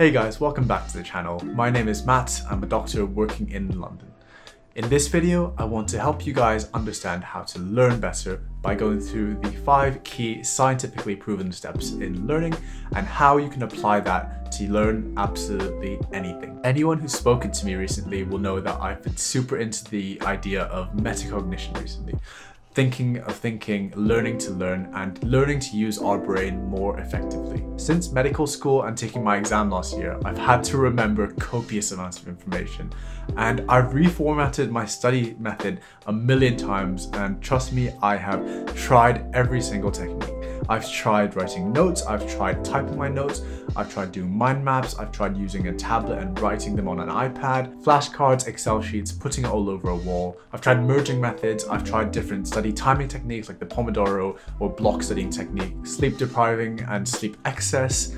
Hey guys, welcome back to the channel. My name is Matt. I'm a doctor working in London. In this video, I want to help you guys understand how to learn better by going through the 5 key scientifically proven steps in learning and how you can apply that to learn absolutely anything. Anyone who's spoken to me recently will know that I've been super into the idea of metacognition recently. Thinking of thinking, learning to learn, and learning to use our brain more effectively. Since medical school and taking my exam last year, I've had to remember copious amounts of information, and I've reformatted my study method a million times, and trust me, I have tried every single technique. I've tried writing notes, I've tried typing my notes, I've tried doing mind maps, I've tried using a tablet and writing them on an iPad, flashcards, Excel sheets, putting it all over a wall. I've tried merging methods, I've tried different study timing techniques like the Pomodoro or block studying technique, sleep depriving and sleep excess.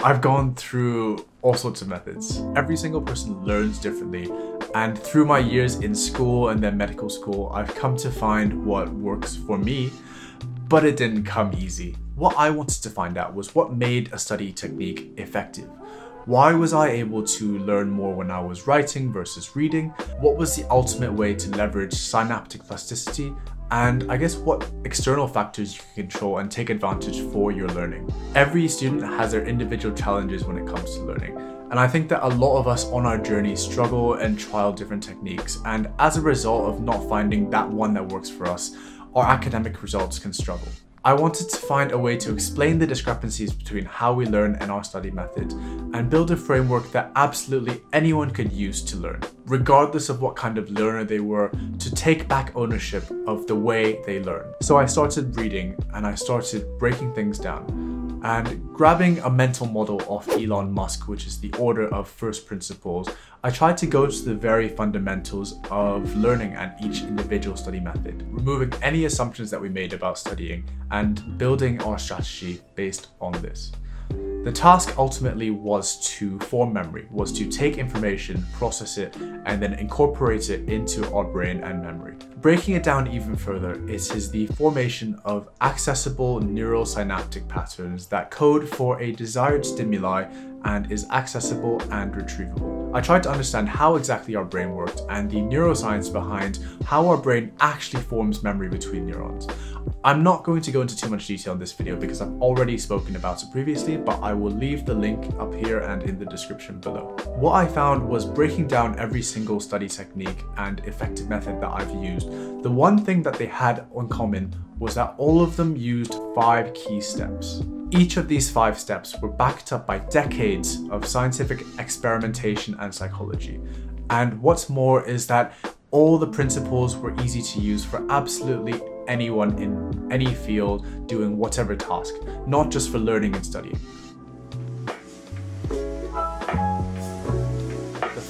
I've gone through all sorts of methods. Every single person learns differently, and through my years in school and then medical school, I've come to find what works for me. But it didn't come easy. What I wanted to find out was what made a study technique effective. Why was I able to learn more when I was writing versus reading? What was the ultimate way to leverage synaptic plasticity? And I guess what external factors you can control and take advantage for your learning. Every student has their individual challenges when it comes to learning. And I think that a lot of us on our journey struggle and trial different techniques. And as a result of not finding that one that works for us, our academic results can struggle. I wanted to find a way to explain the discrepancies between how we learn and our study method and build a framework that absolutely anyone could use to learn, regardless of what kind of learner they were, to take back ownership of the way they learn. So I started reading and I started breaking things down and grabbing a mental model off Elon Musk, which is the order of first principles. I tried to go to the very fundamentals of learning and each individual study method, removing any assumptions that we made about studying and building our strategy based on this. The task ultimately was to form memory, was to take information, process it, and then incorporate it into our brain and memory. Breaking it down even further, it is the formation of accessible neural synaptic patterns that code for a desired stimuli and is accessible and retrievable. I tried to understand how exactly our brain worked and the neuroscience behind how our brain actually forms memory between neurons. I'm not going to go into too much detail in this video because I've already spoken about it previously, but I will leave the link up here and in the description below. What I found was breaking down every single study technique and effective method that I've used, the one thing that they had in common was that all of them used 5 key steps. Each of these 5 steps were backed up by decades of scientific experimentation and psychology. And what's more is that all the principles were easy to use for absolutely anyone in any field doing whatever task, not just for learning and studying. The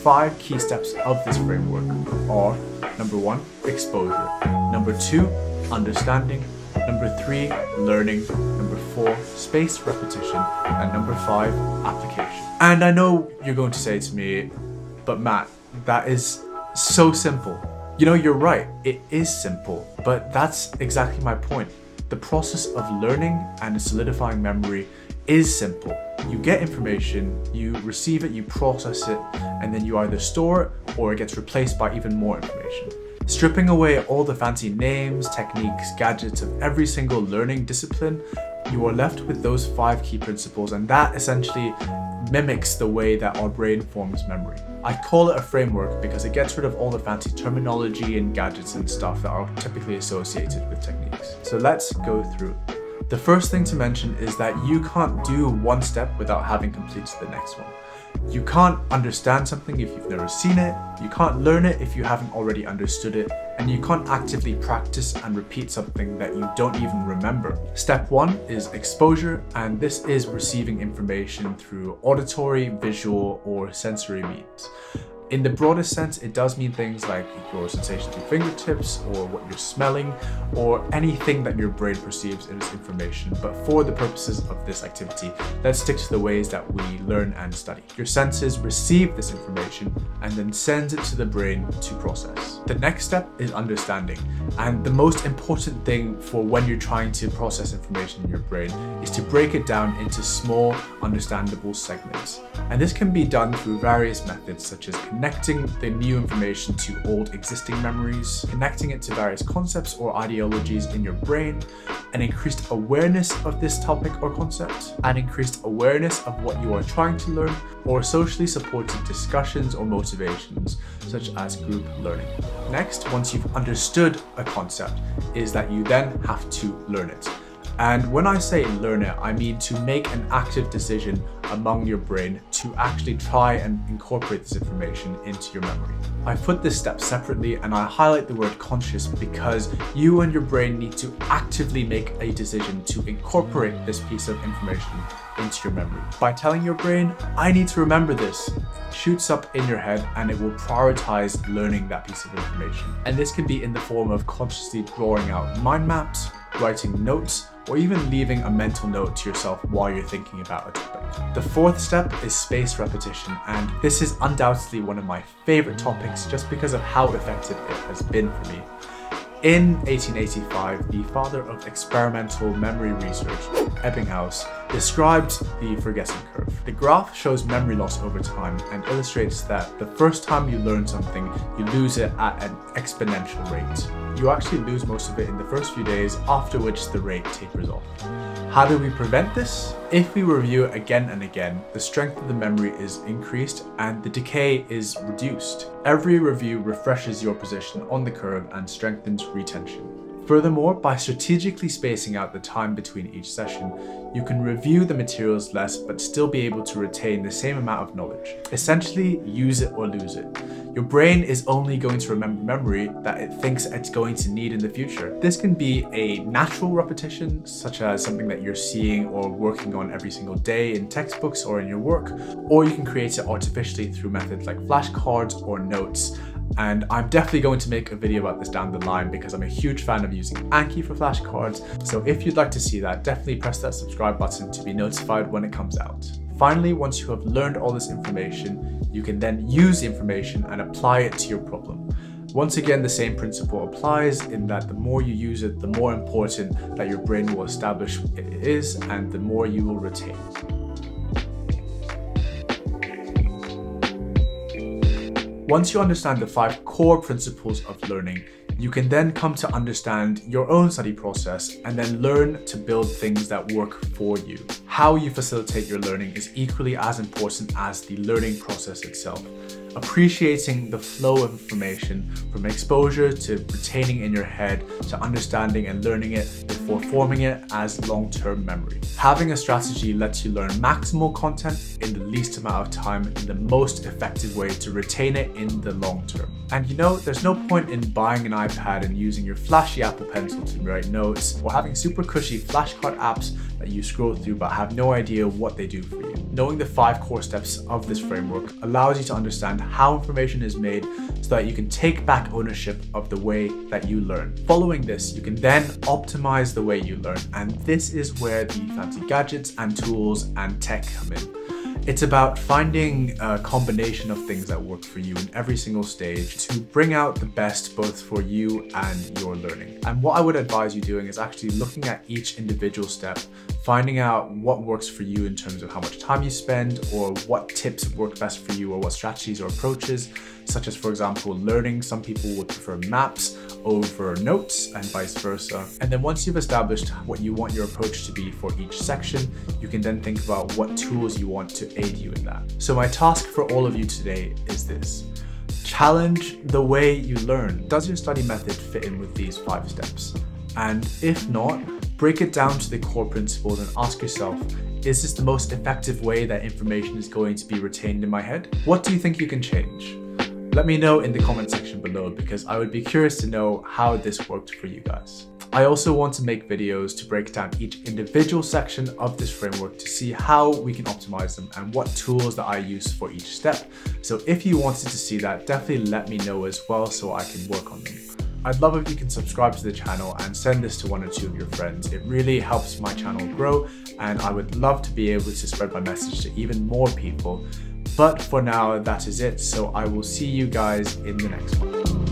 5 key steps of this framework are: number 1, exposure. Number 2, understanding. Number 3, learning. Number 4, spaced repetition. And number 5, application. And I know you're going to say to me, but Matt, that is so simple. You know, you're right, it is simple, but that's exactly my point. The process of learning and solidifying memory is simple. You get information, you receive it, you process it, and then you either store it or it gets replaced by even more information. Stripping away all the fancy names, techniques, gadgets of every single learning discipline, you are left with those 5 key principles, and that essentially mimics the way that our brain forms memory. I call it a framework because it gets rid of all the fancy terminology and gadgets and stuff that are typically associated with techniques. So let's go through it. The first thing to mention is that you can't do one step without having completed the next one. You can't understand something if you've never seen it, you can't learn it if you haven't already understood it, and you can't actively practice and repeat something that you don't even remember. Step 1 is exposure, and this is receiving information through auditory, visual, or sensory means. in the broader sense, it does mean things like your sensation through fingertips or what you're smelling or anything that your brain perceives as information. But for the purposes of this activity, let's stick to the ways that we learn and study. Your senses receive this information and then sends it to the brain to process. The next step is understanding. And the most important thing for when you're trying to process information in your brain is to break it down into small, understandable segments. And this can be done through various methods, such as connecting the new information to old existing memories, connecting it to various concepts or ideologies in your brain, an increased awareness of this topic or concept, an increased awareness of what you are trying to learn, or socially supported discussions or motivations, such as group learning. Next, once you've understood a concept, is that you then have to learn it. And when I say learn it, I mean to make an active decision among your brain to actually try and incorporate this information into your memory. I put this step separately and I highlight the word conscious because you and your brain need to actively make a decision to incorporate this piece of information into your memory. By telling your brain, I need to remember this, shoots up in your head and it will prioritize learning that piece of information. And this can be in the form of consciously drawing out mind maps, writing notes, or even leaving a mental note to yourself while you're thinking about a topic. The fourth step is spaced repetition, and this is undoubtedly one of my favorite topics just because of how effective it has been for me. In 1885, the father of experimental memory research, Ebbinghaus, described the forgetting curve. The graph shows memory loss over time and illustrates that the first time you learn something, you lose it at an exponential rate. You actually lose most of it in the first few days, after which the rate tapers off. How do we prevent this? If we review it again and again, the strength of the memory is increased and the decay is reduced. Every review refreshes your position on the curve and strengthens retention. Furthermore, by strategically spacing out the time between each session, you can review the materials less but still be able to retain the same amount of knowledge. Essentially, use it or lose it. Your brain is only going to remember memory that it thinks it's going to need in the future. This can be a natural repetition, such as something that you're seeing or working on every single day in textbooks or in your work, or you can create it artificially through methods like flashcards or notes. And I'm definitely going to make a video about this down the line because I'm a huge fan of using Anki for flashcards. So if you'd like to see that, definitely press that subscribe button to be notified when it comes out. Finally, once you have learned all this information, you can then use the information and apply it to your problem. Once again, the same principle applies in that the more you use it, the more important that your brain will establish it is and the more you will retain. Once you understand the 5 core principles of learning, you can then come to understand your own study process and then learn to build things that work for you. How you facilitate your learning is equally as important as the learning process itself. Appreciating the flow of information from exposure to retaining in your head to understanding and learning it before forming it as long-term memory. Having a strategy lets you learn maximal content in the least amount of time in the most effective way to retain it in the long term. And you know, there's no point in buying an iPad and using your flashy Apple Pencil to write notes or having super cushy flashcard apps that you scroll through but have no idea what they do for you. Knowing the 5 core steps of this framework allows you to understand how information is made so that you can take back ownership of the way that you learn. Following this, you can then optimize the way you learn, and this is where the fancy gadgets and tools and tech come in. It's about finding a combination of things that work for you in every single stage to bring out the best both for you and your learning. And what I would advise you doing is actually looking at each individual step, finding out what works for you in terms of how much time you spend or what tips work best for you or what strategies or approaches, such as, for example, learning. Some people would prefer maps over notes and vice versa. And then once you've established what you want your approach to be for each section, you can then think about what tools you want to aid you in that. So my task for all of you today is this. Challenge the way you learn. Does your study method fit in with these 5 steps? And if not, break it down to the core principles and ask yourself, is this the most effective way that information is going to be retained in my head? What do you think you can change? Let me know in the comment section below because I would be curious to know how this worked for you guys. I also want to make videos to break down each individual section of this framework to see how we can optimize them and what tools that I use for each step. So if you wanted to see that, definitely let me know as well so I can work on them. I'd love if you can subscribe to the channel and send this to one or two of your friends. It really helps my channel grow, and I would love to be able to spread my message to even more people. But for now, that is it. So I will see you guys in the next one.